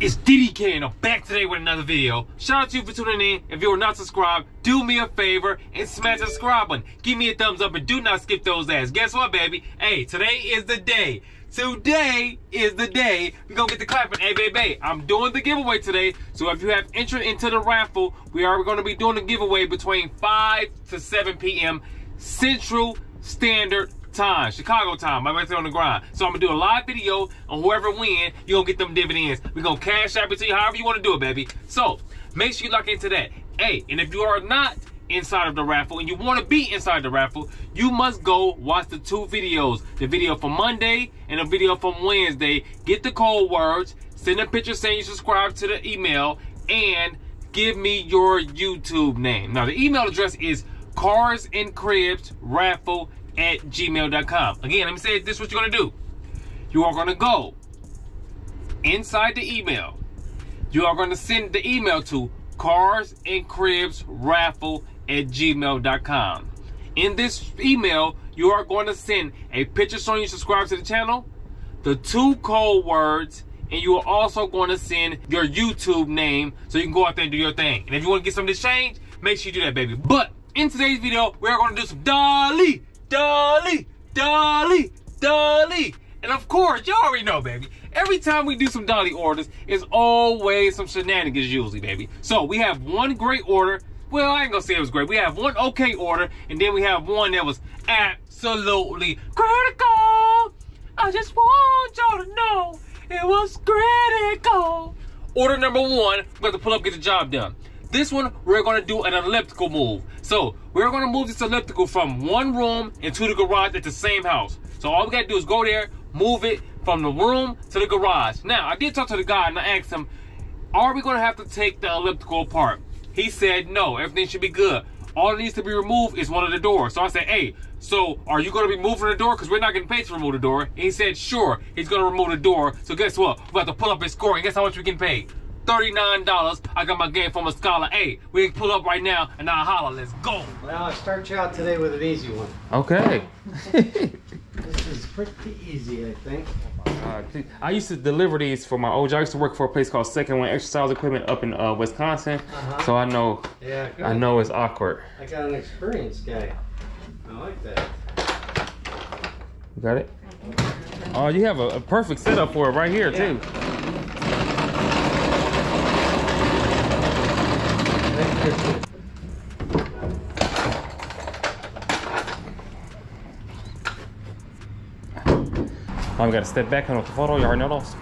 It's DDK and I'm back today with another video. Shout out to you for tuning in. If you are not subscribed, do me a favor and smash the subscribe button. Give me a thumbs up and do not skip those ads. Guess what, baby? Hey, today is the day. Today is the day we're gonna get the clapping. Hey, baby, I'm doing the giveaway today. So if you have entry into the raffle, we are gonna be doing a giveaway between 5 to 7 p.m. Central Standard Time, Chicago time. I'm right there on the grind. So I'm gonna do a live video on whoever wins. You're gonna get them dividends. We're gonna cash out to you however you want to do it, baby. So make sure you lock into that. Hey, and if you are not inside of the raffle and you want to be inside the raffle, you must go watch the two videos, the video from Monday and the video from Wednesday. Get the code words, send a picture saying you subscribe to the email, and give me your YouTube name. Now the email address is carsandcribsraffle@gmail.com. Again, let me say this is what you're gonna do. You are gonna go inside the email. You are gonna send the email to carsandcribsraffle@gmail.com. In this email, you are going to send a picture showing you subscribe to the channel, the two code words, and you are also going to send your YouTube name so you can go out there and do your thing. And if you want to get something to change, make sure you do that, baby. But in today's video, we are going to do some Dolly, Dolly, Dolly, Dolly. And of course, y'all already know, baby, every time we do some Dolly orders, it's always some shenanigans usually, baby. So we have one great order. Well, I ain't gonna say it was great. We have one okay order, and then we have one that was absolutely critical. I just want y'all to know it was critical. Order number one, we have to pull up, get the job done. This one, we're gonna do an elliptical move. So we're gonna move this elliptical from one room into the garage at the same house. So all we gotta do is go there, move it from the room to the garage. Now, I did talk to the guy and I asked him, are we gonna have to take the elliptical apart? He said, no, everything should be good. All that needs to be removed is one of the doors. So I said, hey, so are you gonna be moving the door? Cause we're not getting paid to remove the door. And he said, sure, he's gonna remove the door. So guess what? We're about to pull up his score and guess how much we're getting paid? $39. I got my game from a scholar. Hey, we can pull up right now and I'll holler. Let's go. Well, I'll start you out today with an easy one. Okay. This is pretty easy, I think. I used to deliver these for my old job. I used to work for a place called Second Wind Exercise Equipment up in Wisconsin. So I know. Yeah, good. I know it's awkward. I got an experienced guy. I like that. You got it? Oh, you have a perfect setup for it right here, yeah. Too. Now we gotta step back and look at the photo. You already know those.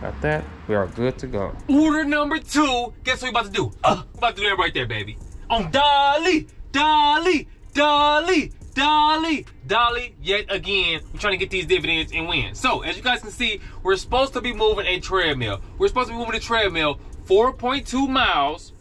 Got that. We are good to go. Order number two. Guess what we about to do? We're about to do that right there, baby. On Dolly, Dolly, Dolly, Dolly, Dolly. Yet again, we're trying to get these dividends and win. So as you guys can see, we're supposed to be moving a treadmill. We're supposed to be moving a treadmill 4.2 miles.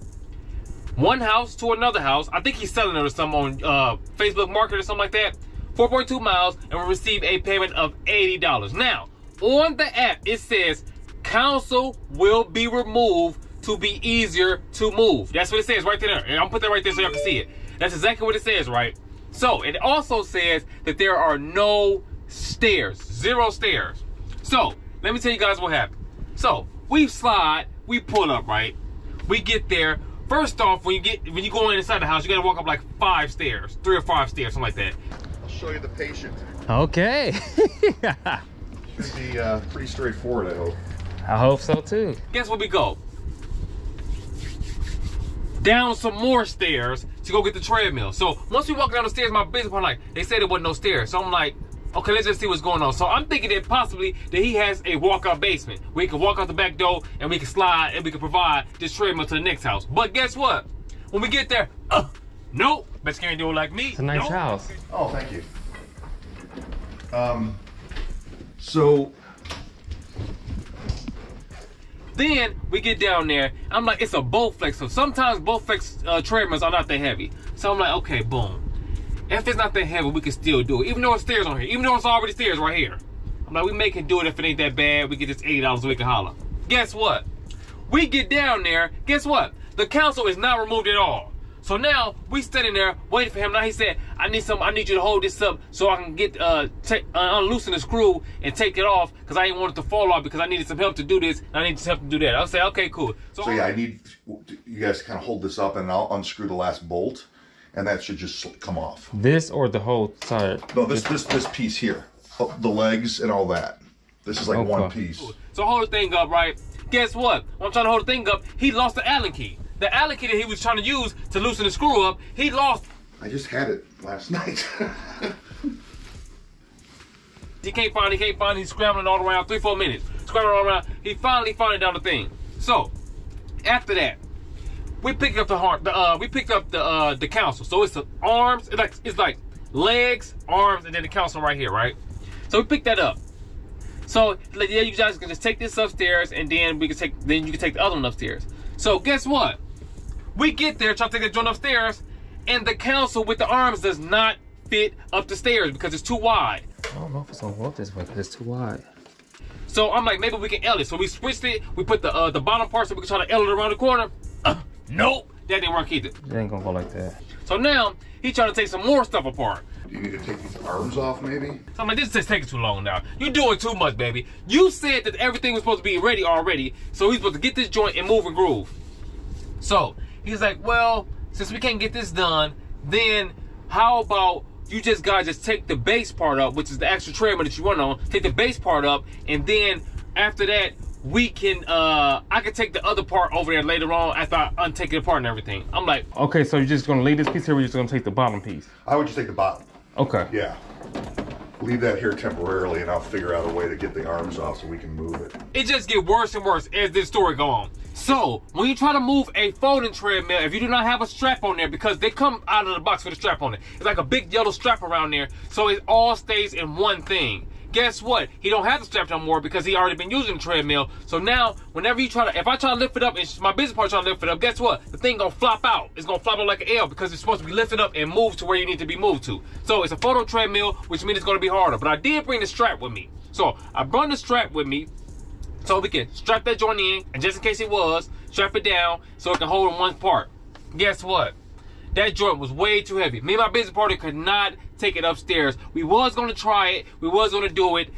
One house to another house. I think he's selling it or something on Facebook Market or something like that. 4.2 miles and will receive a payment of $80. Now, on the app, it says council will be removed to be easier to move. That's what it says right there. And I'll put that right there so y'all can see it. That's exactly what it says, right? So, it also says that there are no stairs. Zero stairs. So, let me tell you guys what happened. So, we slide, we pull up, right? We get there. First off, when you go inside the house, you gotta walk up like 5 stairs, 3 or 5 stairs, something like that. I'll show you the patient. Okay. Should be pretty straightforward, I hope. I hope so too. Guess where we go? Down some more stairs to go get the treadmill. So once we walk down the stairs, my business partner like, they said there wasn't no stairs. So I'm like, okay, let's just see what's going on. So I'm thinking that possibly that he has a walkout basement. We can walk out the back door and we can slide and we can provide this treadmill to the next house. But guess what? When we get there, nope. Bet you can't do it like me. It's a nice house. Oh, thank you. Then we get down there. I'm like, it's a Bowflex. So sometimes Bowflex treadmills are not that heavy. So I'm like, okay, boom. If it's not that heavy, we can still do it. Even though it's stairs on here. Even though it's already stairs right here. I'm like, we may can do it if it ain't that bad. We get this $80 so we can holler. Guess what? We get down there. Guess what? The council is not removed at all. So now we standing there waiting for him. Now he said, I need you to hold this up so I can get unloosen the screw and take it off, because I didn't want it to fall off, because I needed some help to do this and I needed some help to do that. I'll say, okay, cool. So yeah, I need you guys to kind of hold this up and I'll unscrew the last bolt, and that should just come off. This or the whole side? No, this piece here, the legs and all that. This is like one piece. So hold the thing up, right? Guess what? When I'm trying to hold the thing up, he lost the Allen key. The Allen key that he was trying to use to loosen the screw up, he lost. I just had it last night. He can't find it, he's scrambling all around, 3-4 minutes. Scrambling all around, he finally found it down the thing. So, after that, we picked up the console. So it's the arms, it's like legs, arms, and then the console right here, right? So we picked that up. So yeah, you guys can just take this upstairs, and then you can take the other one upstairs. So guess what? We get there, try to take the joint upstairs, and the console with the arms does not fit up the stairs because it's too wide. I don't know if it's gonna work this way, because it's too wide. So I'm like, maybe we can L it. So we switched it. We put the bottom part so we can try to L it around the corner. Nope, that didn't work either. It ain't gonna go like that. So now he's trying to take some more stuff apart. You need to take these arms off, maybe? So I'm like, this is taking too long now. You're doing too much, baby. You said that everything was supposed to be ready already, so he's supposed to get this joint and move and groove. So he's like, well, since we can't get this done, then how about you just guys just take the base part up, which is the actual treadmill that you run on, take the base part up, and then after that, we can, I can take the other part over there later on after I untake it apart and everything. I'm like, okay, so you're just gonna leave this piece here, or you're just gonna take the bottom piece? I would just take the bottom. Okay. Yeah. Leave that here temporarily, and I'll figure out a way to get the arms off so we can move it. It just gets worse and worse as this story goes on. So, when you try to move a folding treadmill, if you do not have a strap on there, because they come out of the box with a strap on it. It's like a big yellow strap around there, so it all stays in one thing. Guess what? He don't have the strap no more because he already been using the treadmill. So now, whenever you try to, if I try to lift it up and my business partner trying to lift it up, guess what? The thing gonna flop out. It's gonna flop out like an L because it's supposed to be lifted up and moved to where you need to be moved to. So it's a photo treadmill, which means it's gonna be harder. But I did bring the strap with me. So I brought the strap with me so we can strap that joint in, and just in case it was, strap it down so it can hold in one part. Guess what? That joint was way too heavy. Me and my business partner could not take it upstairs. We was gonna try it, we was gonna do it.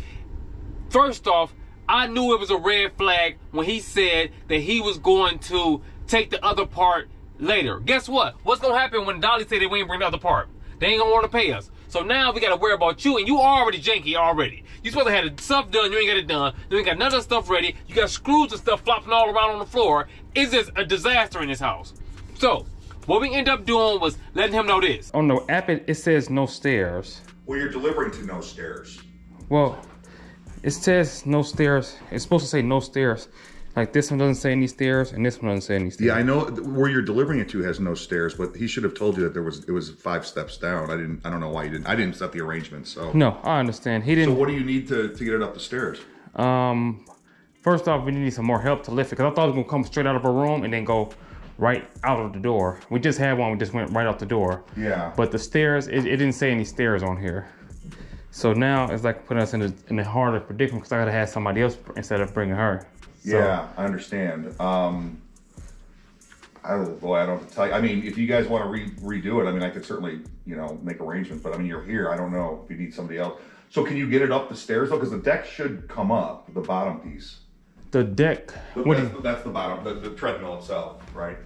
First off, I knew it was a red flag when he said that he was going to take the other part later. Guess what? What's gonna happen when Dolly said that we ain't bring the other part? They ain't gonna wanna pay us. So now we gotta worry about you, and you already janky already. You supposed to have the stuff done, you ain't got it done. You ain't got none of the stuff ready. You got screws and stuff flopping all around on the floor. It's just a disaster in this house. So, what we ended up doing was letting him know this. On the app, it says no stairs. Well, you're delivering to no stairs. Well, it says no stairs. It's supposed to say no stairs. Like this one doesn't say any stairs, and this one doesn't say any stairs. Yeah, I know where you're delivering it to has no stairs, but he should have told you that it was 5 steps down. I don't know why you didn't. I didn't set the arrangement, so. No, I understand. He didn't. So what do you need to get it up the stairs? First off, we need some more help to lift it, because I thought it was gonna come straight out of a room and then go right out of the door. We just had one, we just went right out the door. Yeah. But the stairs, it didn't say any stairs on here. So now it's like putting us in a harder predicament, because I gotta have somebody else instead of bringing her. So, yeah, I understand. I don't have to tell you. I mean, if you guys wanna redo it, I mean, I could certainly, you know, make arrangements, but I mean, you're here, I don't know if you need somebody else. So can you get it up the stairs though? Because the deck should come up, the bottom piece. The deck. That's the bottom, the treadmill itself, right?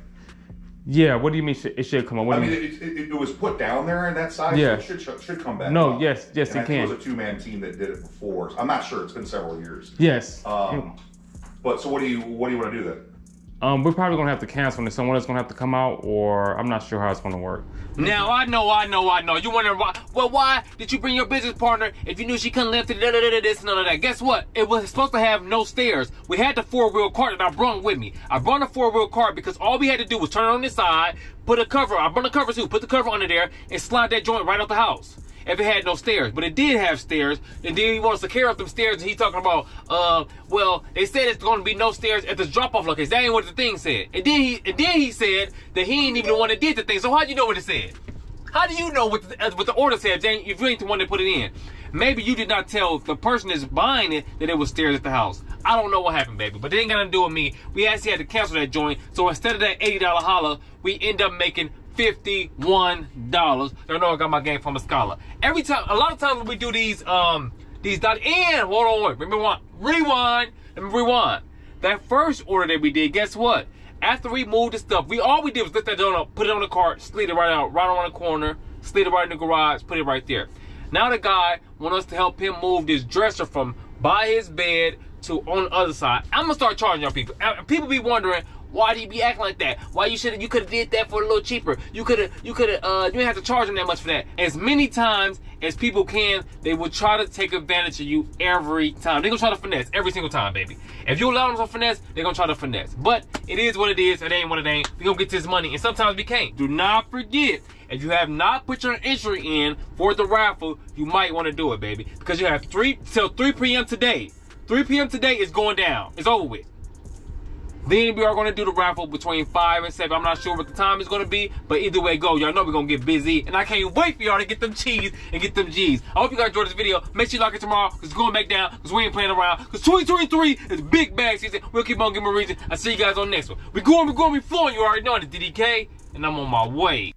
Yeah, what do you mean it should come up? I mean, it was put down there on that side, yeah. So it should come back up. Yes, and it can. It was a two-man team that did it before. So I'm not sure, it's been several years. Yes. But so what do you want to do then? We're probably gonna have to cancel it. Someone else gonna have to come out, or I'm not sure how it's gonna work. Now I know. You wondering why? Well, why did you bring your business partner if you knew she couldn't lift it? This, none of that. Guess what? It was supposed to have no stairs. We had the 4-wheel cart that I brought with me. I brought a 4-wheel cart because all we had to do was turn it on this side, put a cover. I brought a cover too. Put the cover under there and slide that joint right out the house. If it had no stairs, but it did have stairs, and then he wants to carry up them stairs, and he's talking about, well, they said it's going to be no stairs at this drop-off location. That ain't what the thing said. And then he said that he ain't even the one that did the thing. So how do you know what it said? How do you know what the order said, Jane, if you ain't the one that put it in? Maybe you did not tell the person that's buying it that it was stairs at the house. I don't know what happened, baby, but it ain't got nothing to do with me. We actually had to cancel that joint, so instead of that $80 holla, we end up making $51. Don't know I got my game from a scholar. Every time, a lot of times when we do these dot and hold on, rewind. That first order that we did, guess what? After we moved the stuff, all we did was lift that donut, put it on the cart, slid it right out, right around the corner, slid it right in the garage, put it right there. Now the guy wants us to help him move this dresser from by his bed to on the other side. I'm gonna start charging y'all people. People be wondering, why do you be acting like that? Why you could have did that for a little cheaper. You didn't have to charge them that much for that. As many times as people can, they will try to take advantage of you every time. They're gonna try to finesse every single time, baby. If you allow them to finesse, they're gonna try to finesse. But it is what it is, it ain't what it ain't. We're gonna get this money, and sometimes we can't. Do not forget, if you have not put your entry in for the raffle, you might wanna do it, baby. Because you have till 3 p.m. today. 3 p.m. today is going down, it's over with. Then we are going to do the raffle between 5 and 7. I'm not sure what the time is going to be, but either way go. Y'all know we're going to get busy, and I can't wait for y'all to get them cheese and get them G's. I hope you guys enjoyed this video. Make sure you like it tomorrow, because it's going back down, because we ain't playing around, because 2023 is big bag season. We'll keep on giving a reason. I'll see you guys on the next one. We're going, we're flowing. You already know it. It's DDK, and I'm on my way.